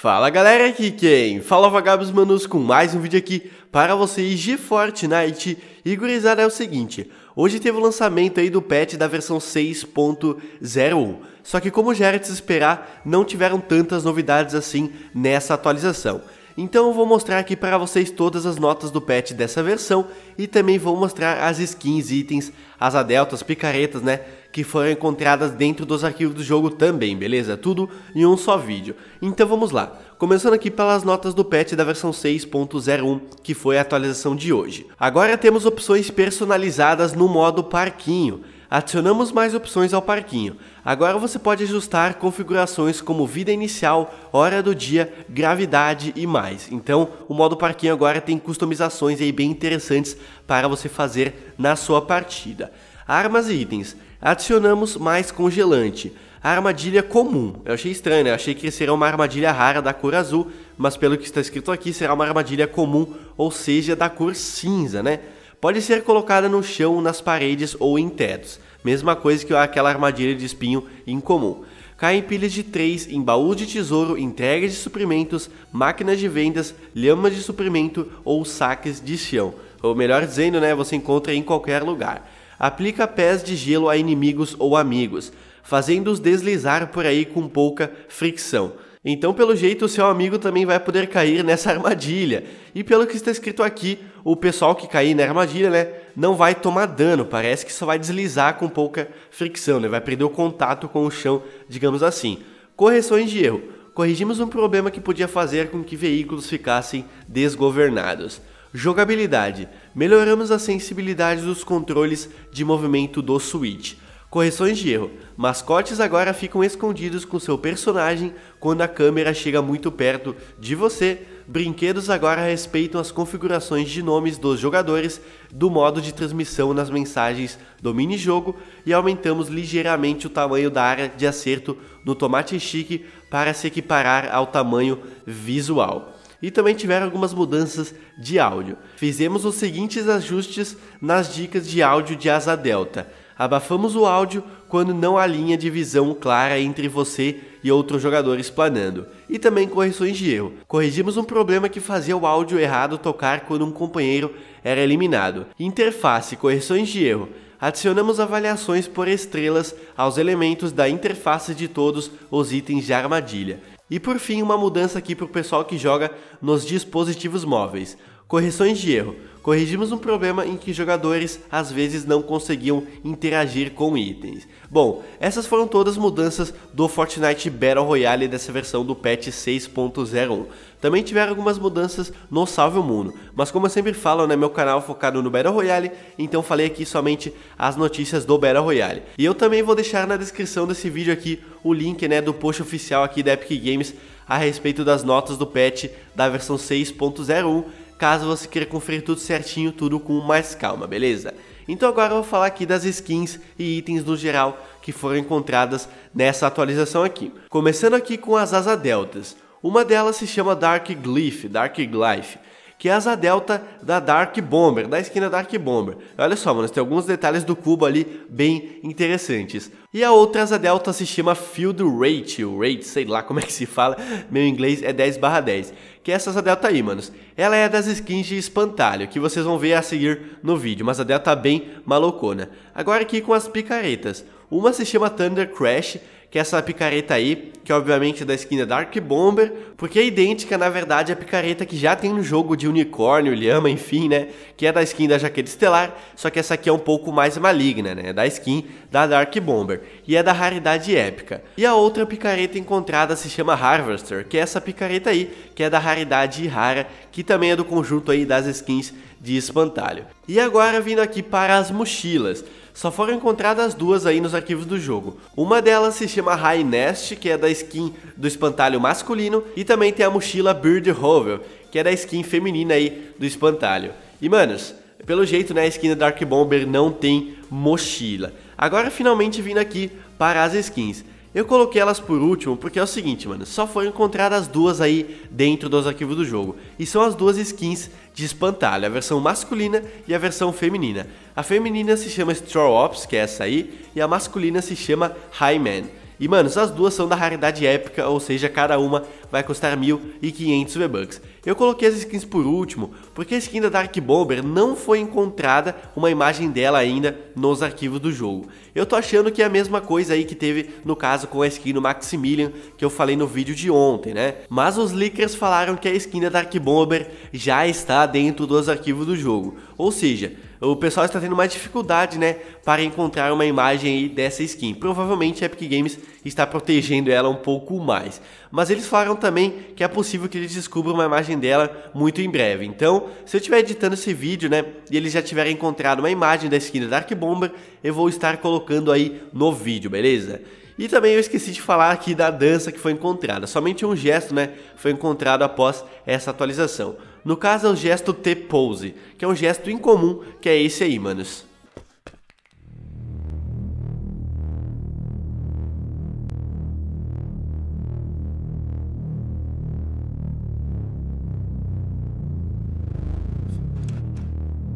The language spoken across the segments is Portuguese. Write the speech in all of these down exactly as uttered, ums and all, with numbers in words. Fala galera, aqui quem? Fala Vagabbss, manos, com mais um vídeo aqui para vocês de Fortnite. E gurizada, é o seguinte, hoje teve o lançamento aí do patch da versão seis ponto zero um, só que como já era de se esperar, não tiveram tantas novidades assim nessa atualização. Então eu vou mostrar aqui para vocês todas as notas do patch dessa versão e também vou mostrar as skins, itens, asa deltas, picaretas, né, que foram encontradas dentro dos arquivos do jogo também, beleza? Tudo em um só vídeo. Então vamos lá, começando aqui pelas notas do patch da versão seis ponto zero um, que foi a atualização de hoje. Agora temos opções personalizadas no modo parquinho. Adicionamos mais opções ao parquinho. Agora você pode ajustar configurações como vida inicial, hora do dia, gravidade e mais. Então o modo parquinho agora tem customizações aí bem interessantes para você fazer na sua partida. Armas e itens. Adicionamos mais congelante. Armadilha comum. Eu achei estranho, né? Eu achei que seria uma armadilha rara da cor azul, mas pelo que está escrito aqui será uma armadilha comum, ou seja, da cor cinza, né? Pode ser colocada no chão, nas paredes ou em tetos. Mesma coisa que aquela armadilha de espinho incomum. Cai em pilhas de três, em baús de tesouro, entregas de suprimentos, máquinas de vendas, lhamas de suprimento ou saques de chão. Ou melhor dizendo, né, você encontra em qualquer lugar. Aplica pés de gelo a inimigos ou amigos, fazendo-os deslizar por aí com pouca fricção. Então, pelo jeito, o seu amigo também vai poder cair nessa armadilha. E pelo que está escrito aqui, o pessoal que cair na armadilha, né, não vai tomar dano. Parece que só vai deslizar com pouca fricção, né? Vai perder o contato com o chão, digamos assim. Correções de erro. Corrigimos um problema que podia fazer com que veículos ficassem desgovernados. Jogabilidade. Melhoramos a sensibilidade dos controles de movimento do Switch. Correções de erro. Mascotes agora ficam escondidos com seu personagem quando a câmera chega muito perto de você. Brinquedos agora respeitam as configurações de nomes dos jogadores, do modo de transmissão nas mensagens do minijogo, e aumentamos ligeiramente o tamanho da área de acerto no tomate chique para se equiparar ao tamanho visual. E também tiveram algumas mudanças de áudio. Fizemos os seguintes ajustes nas dicas de áudio de asa delta. Abafamos o áudio quando não há linha de visão clara entre você e outros jogadores planando. E também correções de erro. Corrigimos um problema que fazia o áudio errado tocar quando um companheiro era eliminado. Interface, correções de erro. Adicionamos avaliações por estrelas aos elementos da interface de todos os itens de armadilha. E por fim, uma mudança aqui para o pessoal que joga nos dispositivos móveis. Correções de erro. Corrigimos um problema em que jogadores às vezes não conseguiam interagir com itens. Bom, essas foram todas as mudanças do Fortnite Battle Royale dessa versão do patch seis ponto zero um. Também tiveram algumas mudanças no Salve o Mundo, mas como eu sempre falo, né, meu canal é focado no Battle Royale, então falei aqui somente as notícias do Battle Royale. E eu também vou deixar na descrição desse vídeo aqui o link, né, do post oficial aqui da Epic Games a respeito das notas do patch da versão seis ponto zero um. Caso você queira conferir tudo certinho, tudo com mais calma, beleza? Então agora eu vou falar aqui das skins e itens no geral que foram encontradas nessa atualização aqui. Começando aqui com as asa deltas. Uma delas se chama Dark Glyph, Dark Glyph, que é a asa delta da Dark Bomber, da esquina Dark Bomber. Olha só, mano, tem alguns detalhes do cubo ali bem interessantes. E a outra asa delta se chama Field Rate, o Rate, sei lá como é que se fala, meu inglês é dez barra dez, que é essa asa delta aí, manos. Ela é das skins de espantalho, que vocês vão ver a seguir no vídeo, mas a delta bem malucona. Agora aqui com as picaretas. Uma se chama Thunder Crash, que é essa picareta aí, que obviamente é da skin Dark Bomber, porque é idêntica, na verdade, à picareta que já tem no jogo de unicórnio, lhama, enfim, né, que é da skin da jaqueta estelar, só que essa aqui é um pouco mais maligna, né, é da skin da Dark Bomber, e é da raridade épica. E a outra picareta encontrada se chama Harvester, que é essa picareta aí, que é da raridade rara, que também é do conjunto aí das skins de espantalho. E agora vindo aqui para as mochilas. Só foram encontradas duas aí nos arquivos do jogo. Uma delas se chama High Nest, que é da skin do espantalho masculino, e também tem a mochila Bird Hovel, que é da skin feminina aí do espantalho. E manos, pelo jeito, né, a skin da Dark Bomber não tem mochila. Agora finalmente vindo aqui para as skins. Eu coloquei elas por último porque é o seguinte, mano, só foram encontradas duas aí dentro dos arquivos do jogo. E são as duas skins de espantalho, a versão masculina e a versão feminina. A feminina se chama Straw Ops, que é essa aí, e a masculina se chama High Man. E, mano, essas duas são da raridade épica, ou seja, cada uma vai custar mil e quinhentos V-Bucks. Eu coloquei as skins por último, porque a skin da Dark Bomber não foi encontrada uma imagem dela ainda nos arquivos do jogo. Eu tô achando que é a mesma coisa aí que teve no caso com a skin do Maximilian, que eu falei no vídeo de ontem, né? Mas os leakers falaram que a skin da Dark Bomber já está dentro dos arquivos do jogo, ou seja, o pessoal está tendo mais dificuldade, né, para encontrar uma imagem aí dessa skin. Provavelmente a Epic Games está protegendo ela um pouco mais. Mas eles falaram também que é possível que eles descubram uma imagem dela muito em breve. Então, se eu estiver editando esse vídeo, né, e eles já tiverem encontrado uma imagem da skin da Dark Bomber, eu vou estar colocando aí no vídeo, beleza? E também eu esqueci de falar aqui da dança que foi encontrada. Somente um gesto, né, foi encontrado após essa atualização. No caso é o gesto T-Pose, que é um gesto incomum, que é esse aí, manos.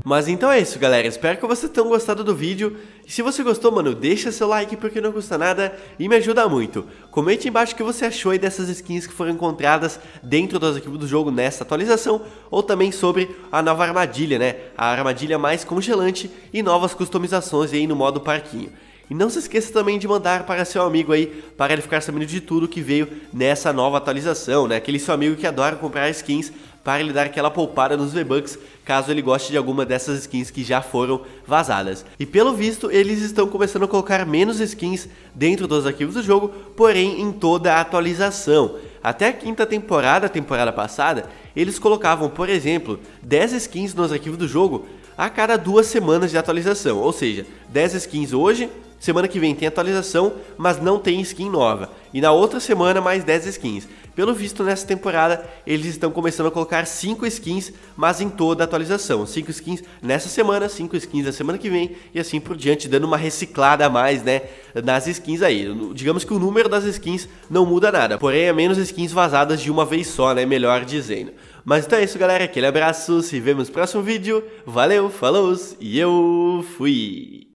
Mas então é isso, galera, espero que vocês tenham gostado do vídeo. E se você gostou, mano, deixa seu like porque não custa nada e me ajuda muito. Comente embaixo o que você achou aí dessas skins que foram encontradas dentro dos arquivos do jogo nessa atualização, ou também sobre a nova armadilha, né, a armadilha mais congelante e novas customizações aí no modo parquinho. E não se esqueça também de mandar para seu amigo aí, para ele ficar sabendo de tudo que veio nessa nova atualização, né? Aquele seu amigo que adora comprar skins, para ele dar aquela poupada nos V-Bucks, caso ele goste de alguma dessas skins que já foram vazadas. E pelo visto, eles estão começando a colocar menos skins dentro dos arquivos do jogo, porém em toda a atualização. Até a quinta temporada, temporada passada, eles colocavam, por exemplo, dez skins nos arquivos do jogo a cada duas semanas de atualização, ou seja, dez skins hoje, semana que vem tem atualização, mas não tem skin nova. E na outra semana mais dez skins. Pelo visto nessa temporada eles estão começando a colocar cinco skins, mas em toda a atualização. cinco skins nessa semana, cinco skins na semana que vem e assim por diante, dando uma reciclada a mais, né, nas skins aí. Digamos que o número das skins não muda nada, porém é menos skins vazadas de uma vez só, né, melhor dizendo. Mas então é isso, galera, aquele abraço, se vemos no próximo vídeo. Valeu, falou e eu fui!